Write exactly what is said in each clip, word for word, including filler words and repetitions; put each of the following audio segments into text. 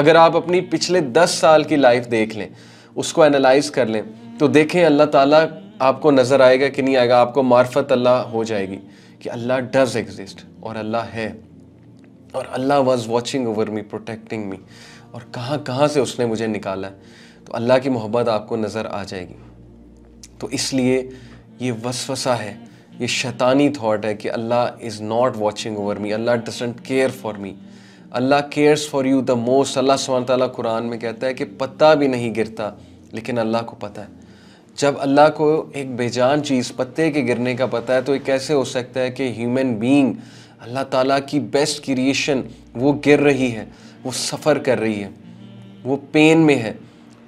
अगर आप अपनी पिछले दस साल की लाइफ देख लें, उसको एनालाइज कर लें, तो देखें अल्लाह ताला आपको नज़र आएगा कि नहीं आएगा। आपको मार्फत अल्लाह हो जाएगी कि अल्लाह डज एग्जिस्ट और अल्लाह है और Allah was watching over me, protecting me, और कहाँ कहाँ से उसने मुझे निकाला है, तो अल्लाह की मोहब्बत आपको नज़र आ जाएगी। तो इसलिए ये वसवसा है, ये शैतानी थाट है कि Allah is not watching over me, Allah doesn't care for me. Allah cares for you the most. अल्लाह सुब्हान तआला कुरान में कहता है कि पत्ता भी नहीं गिरता, लेकिन अल्लाह को पता है। जब अल्लाह को एक बेजान चीज़, पत्ते के गिरने का पता है, तो ये कैसे हो सकता है कि ह्यूमन बीइंग, अल्लाह ताला की बेस्ट क्रिएशन, वो गिर रही है, वो सफ़र कर रही है, वो पेन में है,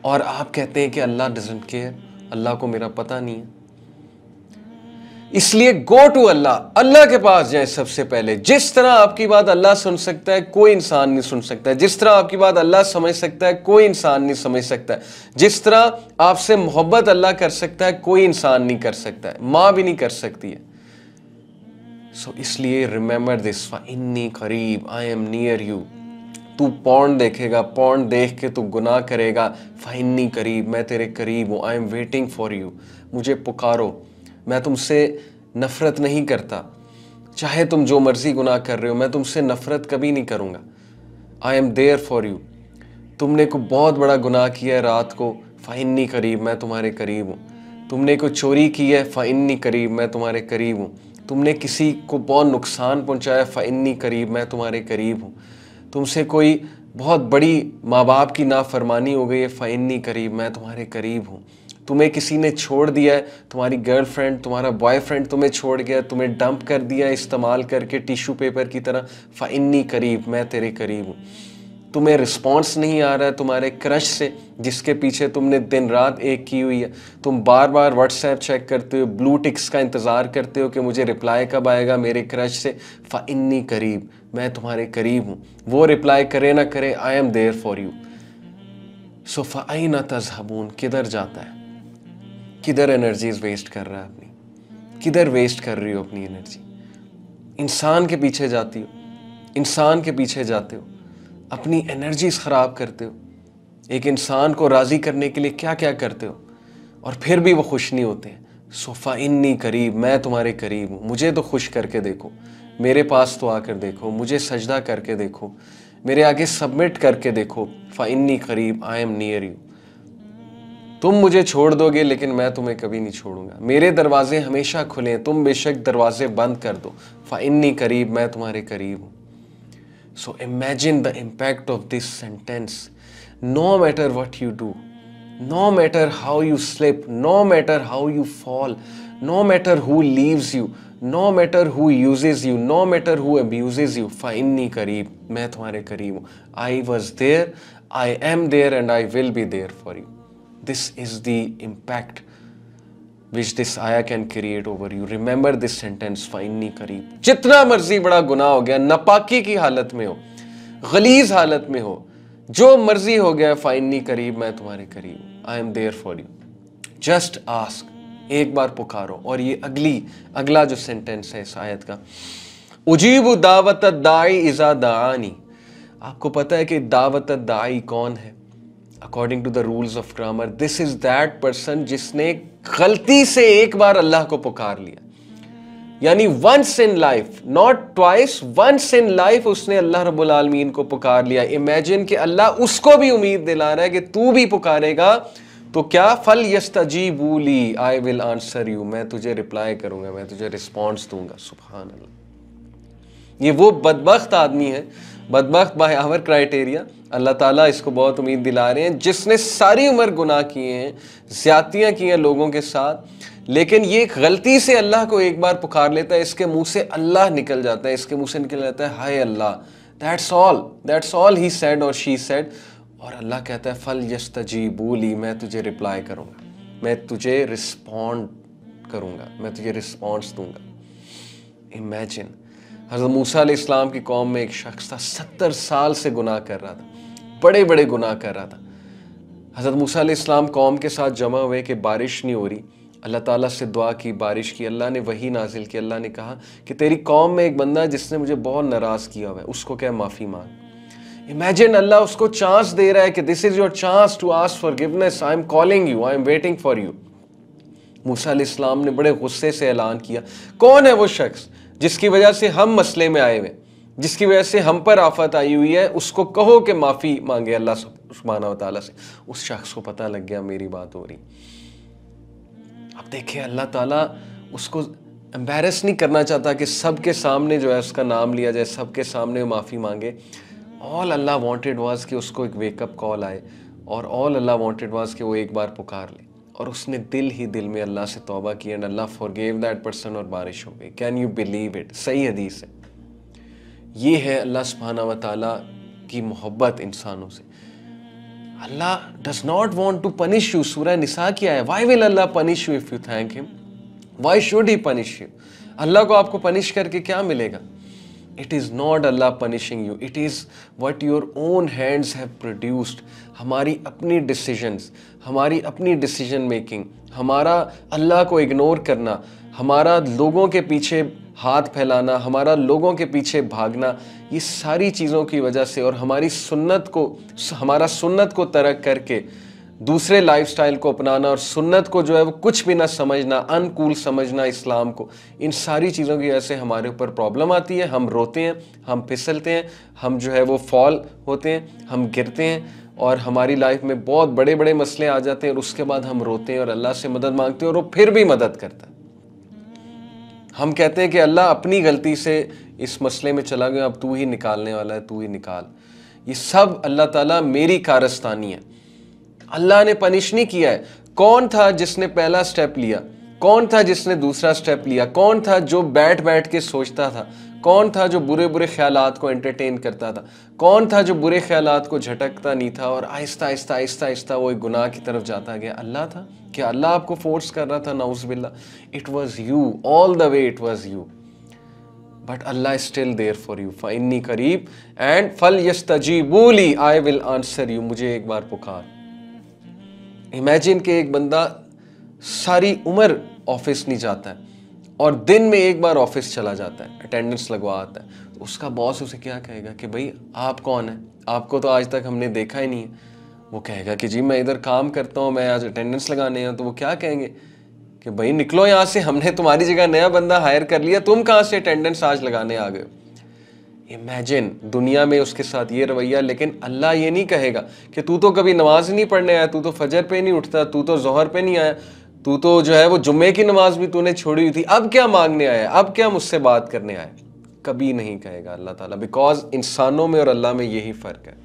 और आप कहते हैं कि अल्लाह डजंट केयर, अल्लाह को मेरा पता नहीं है। इसलिए गो टू अल्लाह, अल्लाह के पास जाए सबसे पहले। जिस तरह आपकी बात अल्लाह सुन सकता है, कोई इंसान नहीं सुन सकता है। जिस तरह आपकी बात अल्लाह समझ सकता है, कोई इंसान नहीं समझ सकता है। जिस तरह आपसे मोहब्बत अल्लाह कर सकता है, कोई इंसान नहीं कर सकता है, माँ भी नहीं कर सकती है। सो so, इसलिए रिमेंबर दिस, इन्नी करीब, आई एम नियर यू। तू पॉन्ड देखेगा, पॉन्ड देख के तू गुनाह करेगा, फाइन्नी करीब, मैं तेरे करीब हूँ, I am waiting for you. मुझे पुकारो, मैं तुमसे नफ़रत नहीं करता, चाहे तुम जो मर्ज़ी गुनाह कर रहे हो, मैं तुमसे नफ़रत कभी नहीं करूँगा। I am there for you. तुमने कोई बहुत बड़ा गुनाह किया है रात को, फाइन्नी करीब, मैं तुम्हारे करीब हूँ। तुमने कोई चोरी की है, फाइन्नी करीब, मैं तुम्हारे करीब हूँ। तुमने किसी को बहुत नुकसान पहुँचाया, फाइन्नी करीब, मैं तुम्हारे करीब हूँ। तुमसे कोई बहुत बड़ी माँ बाप की नाफरमानी हो गई है, फाइन्नी करीब, मैं तुम्हारे करीब हूँ। तुम्हें किसी ने छोड़ दिया है, तुम्हारी गर्लफ्रेंड, तुम्हारा बॉयफ्रेंड तुम्हें छोड़ गया, तुम्हें डंप कर दिया इस्तेमाल करके टिश्यू पेपर की तरह, फाइन्नी करीब, मैं तेरे करीब हूँ। तुम्हें रिस्पॉन्स नहीं आ रहा है तुम्हारे क्रश से, जिसके पीछे तुमने दिन रात एक की हुई है। तुम बार बार व्हाट्सएप चेक करते हो, ब्लू टिक्स का इंतज़ार करते हो कि मुझे रिप्लाई कब आएगा मेरे क्रश से, फाइन्नी करीब, मैं तुम्हारे करीब हूँ। वो रिप्लाई करे ना करे, I am there for you. So फाइन तजहबून, किधर जाता है, किधर एनर्जीज वेस्ट कर रहा है अपनी, किधर वेस्ट कर रही हो अपनी एनर्जी? इंसान के पीछे जाती हो, इंसान के पीछे जाते हो, अपनी एनर्जीज ख़राब करते हो। एक इंसान को राज़ी करने के लिए क्या क्या करते हो, और फिर भी वो खुश नहीं होते हैं। सो फाइन्नी करीब, मैं तुम्हारे करीब हूँ। मुझे तो खुश करके देखो, मेरे पास तो आकर देखो, मुझे सजदा करके देखो, मेरे आगे सबमिट करके देखो, फाइन्नी करीब, आई एम नियर यू। तुम मुझे छोड़ दोगे, लेकिन मैं तुम्हें कभी नहीं छोड़ूंगा। मेरे दरवाजे हमेशा खुले हैं, तुम बेशक दरवाजे बंद कर दो, फाइन्नी करीब, मैं तुम्हारे करीब हूँ। So imagine the impact of this sentence. No matter what you do, no matter how you slip, no matter how you fall, no matter who leaves you, no matter who uses you, no matter who abuses you, फाइन्नी करीब, मैं तुम्हारे करीब हूँ। I was there, I am there, and I will be there for you. This is the impact which this ayah can create over you. Remember this sentence, finally करीब। जितना मर्जी बड़ा गुनाह हो गया, नापाकी की हालत में हो, गलीज हालत में हो, जो मर्जी हो गया, फाइनली करीब, मैं तुम्हारे करीब, I am there for you. Just ask, एक बार पुकारो। और ये अगली अगला जो सेंटेंस है इस आयत का, उजीबु दावत दाई इजा दानी। आपको पता है कि दावत दाई कौन है? According to the rules of grammar, this is that person जिसने गलती से एक बार अल्लाह को पुकार लिया, यानी once in life, not twice, once in life उसने अल्लाह रब्बुल आलमीन को पुकार लिया। इमेजिन कि अल्लाह उसको भी उम्मीद दिला रहा है कि तू भी पुकारेगा तो क्या, फल यस्तजीबू ली, आई विल आंसर यू, मैं तुझे रिप्लाई करूंगा, मैं तुझे रिस्पॉन्स दूंगा। सुभान अल्लाह, ये वो बदबख्त आदमी है, बदबख्त बाय आवर क्राइटेरिया, अल्लाह ताला इसको बहुत उम्मीद दिला रहे हैं, जिसने सारी उम्र गुनाह किए हैं, ज्यादतियाँ की हैं लोगों के साथ, लेकिन ये गलती से अल्लाह को एक बार पुकार लेता है, इसके मुंह से अल्लाह निकल जाता है, इसके मुंह से निकल जाता है हाय अल्लाह। That's all, that's all he said और शी सेड। और अल्लाह कहता है फल यस्तजीबू ली, मैं तुझे रिप्लाई करूँगा, मैं तुझे रिस्पॉन्ड करूँगा, मैं तुझे रिस्पॉन्स दूँगा। इमेजिन, हज़रत मूसा अलैहिस्सलाम की कौम में एक शख्स था, सत्तर साल से गुनाह कर रहा था, बड़े बड़े गुनाह कर रहा था। हज़रत मूसा अलैहिस्सलाम कौम के साथ जमा हुए कि बारिश नहीं हो रही, अल्लाह ताला से दुआ की, बारिश की, अल्लाह ने वही नाजिल की। अल्लाह ने कहा कि तेरी कौम में एक बंदा जिसने मुझे बहुत नाराज़ किया हुआ है, उसको क्या माफ़ी मांग। इमेजिन अल्लाह उसको चांस दे रहा है कि this is your chance to ask forgiveness, I am calling you, I am waiting for you. मूसा अलैहिस्सलाम ने बड़े गुस्से से ऐलान किया, कौन है वो शख्स जिसकी वजह से हम मसले में आए हुए, जिसकी वजह से हम पर आफत आई हुई है, उसको कहो कि माफ़ी मांगे अल्लाह सुब्हाना व तआला से। उस शख्स को पता लग गया मेरी बात हो रही। अब देखिए अल्लाह ताला उसको एम्बेरस नहीं करना चाहता कि सबके सामने जो है उसका नाम लिया जाए, सबके सामने माफ़ी मांगे। ऑल अल्लाह वांटेड वाज कि उसको एक वेकअप कॉल आए, और ऑल अल्लाह वांटेड वाज कि वो एक बार पुकार ले, और उसने दिल ही दिल में अल्लाह से तौबा की and Allah forgave that person, और बारिश हो गई। Can you believe it? सही हदीस है। ये है अल्लाह सुब्हाना व तआला की मोहब्बत इंसानों से। Allah does not want to punish you, सूरह निसा की आया। Why will Allah punish you if you thank him? Why should he punish you? अल्लाह को आपको पनिश करके क्या मिलेगा? It is not Allah punishing you, it is what your own hands have produced. हमारी अपनी डिसीजंस, हमारी अपनी डिसीजन मेकिंग, हमारा अल्लाह को इग्नोर करना, हमारा लोगों के पीछे हाथ फैलाना, हमारा लोगों के पीछे भागना, ये सारी चीज़ों की वजह से, और हमारी सुन्नत को, हमारा सुन्नत को तरक करके दूसरे लाइफस्टाइल को अपनाना, और सुन्नत को जो है वो कुछ भी ना समझना, अनकूल समझना इस्लाम को, इन सारी चीज़ों की वजह से हमारे ऊपर प्रॉब्लम आती है। हम रोते हैं, हम फिसलते हैं, हम जो है वो फॉल होते हैं, हम गिरते हैं, और हमारी लाइफ में बहुत बड़े बड़े मसले आ जाते हैं, और उसके बाद हम रोते हैं और अल्लाह से मदद मांगते हैं, और वो फिर भी मदद करता है। हम कहते हैं कि अल्लाह अपनी गलती से इस मसले में चला गया, अब तू ही निकालने वाला है, तू ही निकाल। ये सब अल्लाह ताला मेरी कारस्तानी है। अल्लाह ने पनिश नहीं किया है। कौन था जिसने पहला स्टेप लिया? कौन था जिसने दूसरा स्टेप लिया? कौन था जो बैठ बैठ के सोचता था? कौन था जो बुरे बुरे ख्यालात को एंटरटेन करता था? कौन था जो बुरे ख्यालात को झटकता नहीं था, और आहिस्ता आहिस्ता आहिस्ता आहिस्ता वो एक गुनाह की तरफ जाता गया? अल्लाह था? क्या अल्लाह आपको फोर्स कर रहा था? नाउज़ुबिल्लाह। It was you all the way, it was you, but Allah is still there for you. फ़इन्नी करीब एंड फल यस्तजीबू ली, आई विल आंसर यू, मुझे एक बार पुकार। इमेजिन के एक बंदा सारी उम्र ऑफिस नहीं जाता है, और दिन में एक बार ऑफिस चला जाता है, अटेंडेंस लगवा आता है, तो उसका बॉस उसे क्या कहेगा कि भाई आप कौन है, आपको तो आज तक हमने देखा ही नहीं है। वो कहेगा कि जी मैं इधर काम करता हूँ, मैं आज अटेंडेंस लगाने आया। तो वो क्या कहेंगे कि भाई निकलो यहाँ से, हमने तुम्हारी जगह नया बंदा हायर कर लिया, तुम कहाँ से अटेंडेंस आज लगाने आ गए हो? इमेजिन दुनिया में उसके साथ ये रवैया। लेकिन अल्लाह ये नहीं कहेगा कि तू तो कभी नमाज ही नहीं पढ़ने आया, तू तो फजर पे नहीं उठता, तू तो जोहर पे नहीं आया, तू तो जो है वो जुम्मे की नमाज भी तूने छोड़ी हुई थी, अब क्या मांगने आया, अब क्या मुझसे बात करने आया? कभी नहीं कहेगा अल्लाह ताला, बिकॉज इंसानों में और अल्लाह में यही फ़र्क है।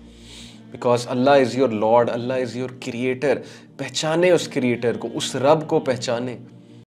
Because Allah is your lord, Allah is your creator. पहचाने उस क्रिएटर को, उस रब को पहचाने।